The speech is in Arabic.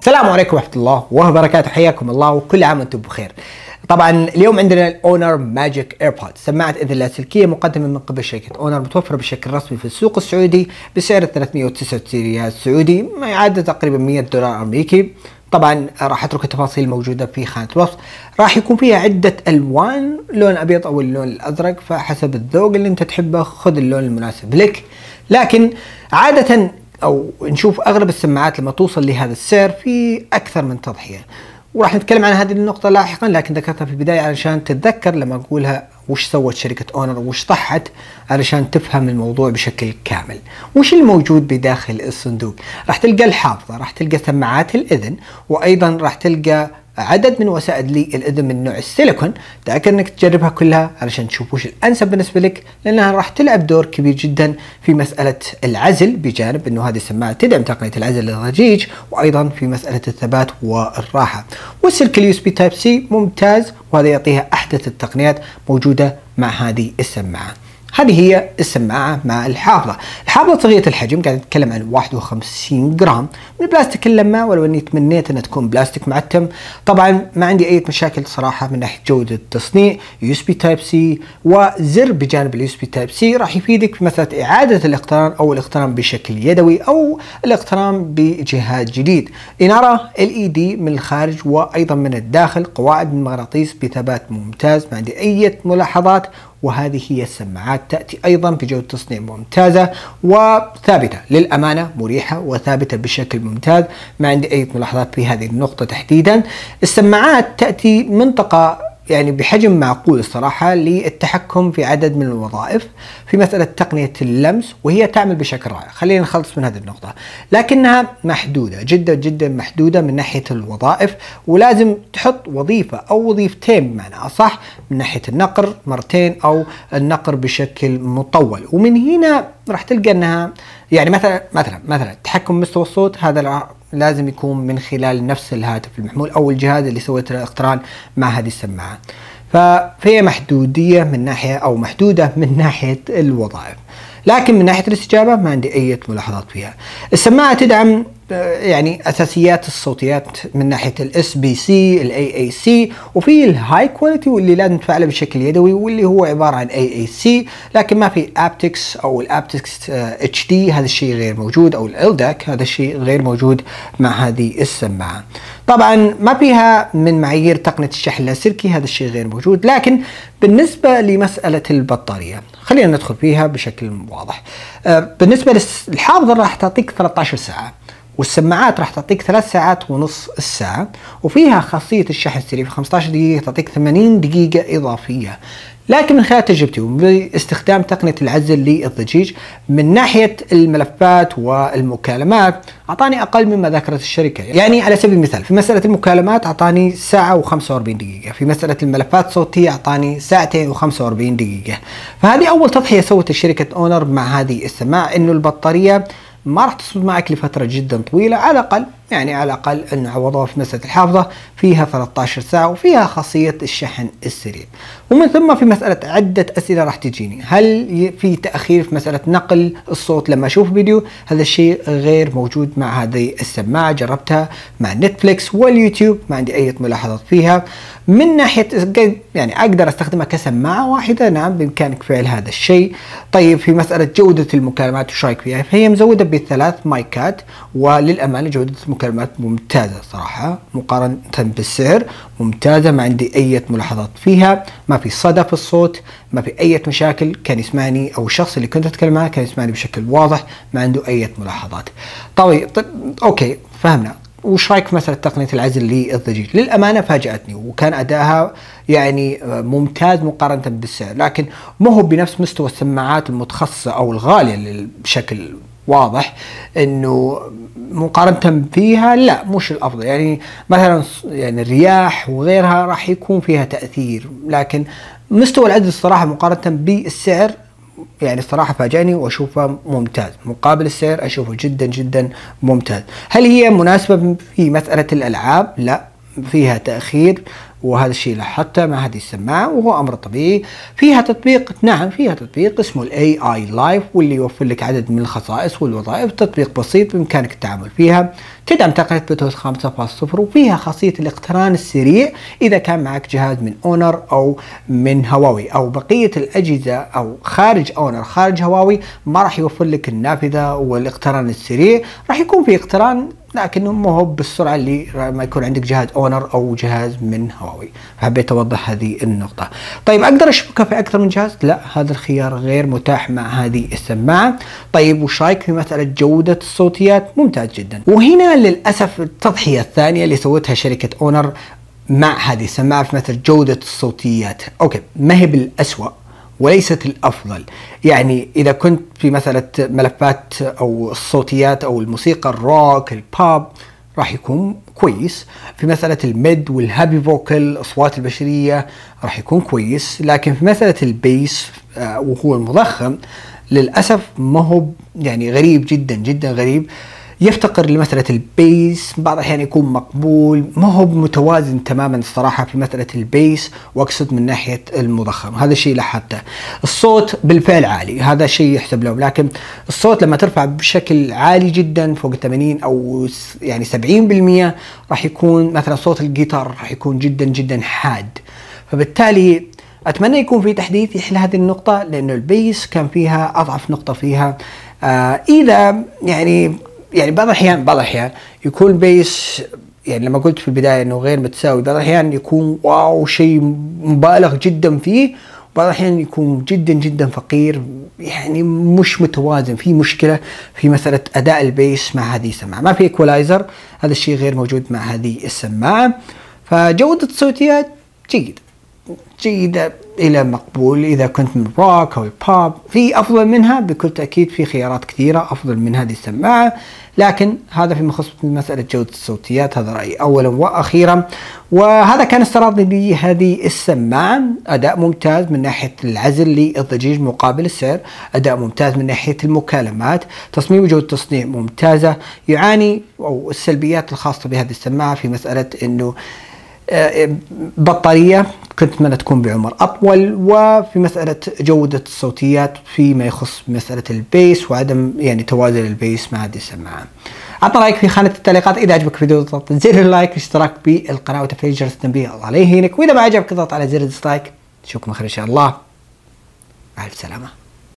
السلام عليكم ورحمة الله وبركاته، حياكم الله وكل عام وانتم بخير. طبعا اليوم عندنا الأونر ماجيك ايربودز، سماعة إذن لاسلكية مقدمة من قبل شركة أونر، متوفرة بشكل رسمي في السوق السعودي بسعر 399 ريال سعودي، ما يعادل تقريبا 100 دولار أمريكي. طبعا راح اترك التفاصيل الموجوده في خانه الوصف. راح يكون فيها عده الوان، لون ابيض او اللون الازرق، فحسب الذوق اللي انت تحبه خذ اللون المناسب لك. لكن عاده او نشوف اغلب السماعات لما توصل لهذا السعر في اكثر من تضحيه، وراح نتكلم عن هذه النقطه لاحقا، لكن ذكرتها في البدايه علشان تتذكر لما اقولها وش سوت شركه اونر وش طحت، علشان تفهم الموضوع بشكل كامل. وش الموجود بداخل الصندوق؟ راح تلقى الحافظه، راح تلقى سماعات الاذن، وايضا راح تلقى عدد من وسائد للاذن من نوع السيليكون. تاكد انك تجربها كلها علشان تشوف وش الانسب بالنسبه لك، لانها راح تلعب دور كبير جدا في مساله العزل، بجانب انه هذه السماعه تدعم تقنيه العزل للضجيج، وايضا في مساله الثبات والراحه. والسلك اليو اس بي تايب سي ممتاز، وهذا يعطيها احدث التقنيات موجوده مع هذه السماعه. هذه هي السماعه مع الحافظه. الحافظه صغيره الحجم، قاعد نتكلم عن 51 جرام من البلاستيك اللماع، ولو اني تمنيت انها تكون بلاستيك معتم. طبعا ما عندي اي مشاكل صراحه من ناحيه جوده التصنيع. يو اس بي تايب سي وزر بجانب اليو اس بي تايب سي راح يفيدك في مساله اعاده الاقتران او الاقتران بشكل يدوي او الاقتران بجهاز جديد. اناره ال اي دي من الخارج وايضا من الداخل، قواعد من مغناطيس بثبات ممتاز، ما عندي اي ملاحظات. وهذه هي السماعات، تأتي أيضا بجودة تصنيع ممتازة وثابتة، للأمانة مريحة وثابتة بشكل ممتاز، ما عندي أي ملاحظات في هذه النقطة تحديدا. السماعات تأتي منطقة يعني بحجم معقول الصراحة للتحكم في عدد من الوظائف في مسألة تقنية اللمس، وهي تعمل بشكل رائع. خلينا نخلص من هذه النقطة، لكنها محدودة جدا جدا، محدودة من ناحية الوظائف، ولازم تحط وظيفة أو وظيفتين بمعنى أصح، من ناحية النقر مرتين أو النقر بشكل مطول. ومن هنا راح تلقى أنها يعني مثلا تحكم مستوى الصوت، هذا لازم يكون من خلال نفس الهاتف المحمول او الجهاز اللي سويت له الاقتران مع هذه السماعه. فهي محدوده من ناحيه الوظائف، لكن من ناحيه الاستجابه ما عندي اي ملاحظات فيها. السماعه تدعم يعني اساسيات الصوتيات من ناحيه الاس بي سي، الاي اي سي، وفي الهاي كواليتي واللي لازم تفعله بشكل يدوي واللي هو عباره عن اي اي سي، لكن ما في ابتكس او الابتكس اتش دي، هذا الشيء غير موجود، او الالداك، هذا الشيء غير موجود مع هذه السماعه. طبعا ما فيها من معايير تقنيه الشحن اللاسلكي، هذا الشيء غير موجود. لكن بالنسبه لمساله البطاريه خلينا ندخل فيها بشكل واضح. بالنسبه للحافظه راح تعطيك 13 ساعه، والسماعات راح تعطيك 3 ساعات ونص الساعة، وفيها خاصية الشحن السريع في 15 دقيقة تعطيك 80 دقيقة إضافية. لكن من خلال تجربتي وباستخدام تقنية العزل للضجيج من ناحية الملفات والمكالمات أعطاني أقل مما ذكرت الشركة. يعني على سبيل المثال في مسألة المكالمات أعطاني 1 ساعة و45 دقيقة، في مسألة الملفات الصوتية أعطاني 2 ساعة و45 دقيقة. فهذه أول تضحية سوت شركة أونر مع هذه السماعة، إنه البطارية ما راح تصمد معك لفترة جدا طويلة، على الأقل يعني على الأقل أن عوضها في مسألة الحافظة، فيها 13 ساعة وفيها خاصية الشحن السريع. ومن ثم في مسألة عدة أسئلة راح تجيني، هل في تأخير في مسألة نقل الصوت لما أشوف فيديو؟ هذا الشيء غير موجود مع هذه السماعة، جربتها مع نتفليكس واليوتيوب، ما عندي أي ملاحظات فيها. من ناحية يعني أقدر أستخدمها كسماعة واحدة، نعم بإمكانك فعل هذا الشيء. طيب في مسألة جودة المكالمات وش رأيك فيها؟ فهي مزودة ب3 مايكات، وللأمانة جودة المكالمات ممتازة صراحة مقارنة بالسعر، ممتازة ما عندي أي ملاحظات فيها، ما في صدى في الصوت، ما في أي مشاكل، كان يسمعني أو الشخص اللي كنت أتكلم معه كان يسمعني بشكل واضح، ما عنده أي ملاحظات. طيب أوكي فهمنا. وش رايك في مسألة تقنية العزل للضجيج؟ للأمانة فاجأتني، وكان أداها يعني ممتاز مقارنة بالسعر، لكن ما هو بنفس مستوى السماعات المتخصصة أو الغالية بشكل واضح، انه مقارنة فيها لا مش الافضل. يعني مثلا يعني الرياح وغيرها راح يكون فيها تأثير، لكن مستوى العزل الصراحة مقارنة بالسعر يعني الصراحة فاجأني واشوفها ممتاز، مقابل السعر اشوفه جدا جدا ممتاز. هل هي مناسبة في مسألة الالعاب؟ لا، فيها تأخير وهذا الشيء لاحظته مع هذه السماعه وهو امر طبيعي. فيها تطبيق، نعم فيها تطبيق اسمه الاي اي لايف، واللي يوفر لك عدد من الخصائص والوظائف. تطبيق بسيط بامكانك التعامل فيها، تدعم تقنيه بلوتوث 5.0 وفيها خاصيه الاقتران السريع اذا كان معك جهاز من اونر او من هواوي، او بقيه الاجهزه او خارج اونر خارج هواوي ما راح يوفر لك النافذه والاقتران السريع. راح يكون في اقتران لكنه ما هو بالسرعه اللي ما يكون عندك جهاز اونر او جهاز من هواوي. فحبيت اوضح هذه النقطه. طيب اقدر اشبكها في اكثر من جهاز؟ لا، هذا الخيار غير متاح مع هذه السماعه. طيب وش رايك في مساله جوده الصوتيات؟ ممتاز جدا. وهنا للاسف التضحيه الثانيه اللي سوتها شركه اونر مع هذه السماعه في مساله جوده الصوتيات. اوكي، ما هي بالاسوأ وليست الأفضل. يعني إذا كنت في مسألة ملفات أو الصوتيات أو الموسيقى الروك الباب راح يكون كويس، في مسألة الميد والهابي فوكل الأصوات البشرية راح يكون كويس، لكن في مسألة البيس وهو المضخم للأسف ما هو، يعني غريب جدا جدا غريب، يفتقر لمسألة البيس. بعض الأحيان يكون مقبول، ما هو متوازن تماما الصراحة في مسألة البيس، وأقصد من ناحية المضخم. هذا الشيء لاحظته. الصوت بالفعل عالي، هذا شيء يحسب له، لكن الصوت لما ترفع بشكل عالي جدا فوق 80 أو يعني 70% راح يكون مثلا صوت الجيتار راح يكون جدا جدا حاد. فبالتالي أتمنى يكون في تحديث يحل هذه النقطة، لأنه البيس كان فيها أضعف نقطة فيها. إذا يعني بعض الأحيان يكون البيس، يعني لما قلت في البداية أنه غير متساوي، بعض الأحيان يكون واو شيء مبالغ جدا فيه، وبعض الأحيان يكون جدا جدا فقير، يعني مش متوازن. في مشكلة في مسألة أداء البيس مع هذه السماعة. ما في إيكولايزر، هذا الشيء غير موجود مع هذه السماعة. فجودة الصوتيات جيدة إلى مقبول إذا كنت من الروك أو البوب. في أفضل منها بكل تأكيد، في خيارات كثيرة أفضل من هذه السماعة، لكن هذا فيما يخص مسألة جودة الصوتيات. هذا رأيي أولا وأخيرا، وهذا كان استعراض لهذه السماعة. أداء ممتاز من ناحية العزل للضجيج مقابل السعر، أداء ممتاز من ناحية المكالمات، تصميم وجودة تصنيع ممتازة. يعاني أو السلبيات الخاصة بهذه السماعة في مسألة إنه بطارية كنت أتمنى تكون بعمر أطول، وفي مسألة جودة الصوتيات فيما يخص مسألة البيس وعدم يعني توازن البيس مع هذه السماعة. أعطنا رأيك في خانة التعليقات. إذا عجبك الفيديو اضغط زر اللايك والاشتراك بالقناة وتفعيل جرس التنبيه، الله لا يهينك. وإذا ما عجبك اضغط على زر الديسلايك. نشوفكم خير إن شاء الله، مع السلامة.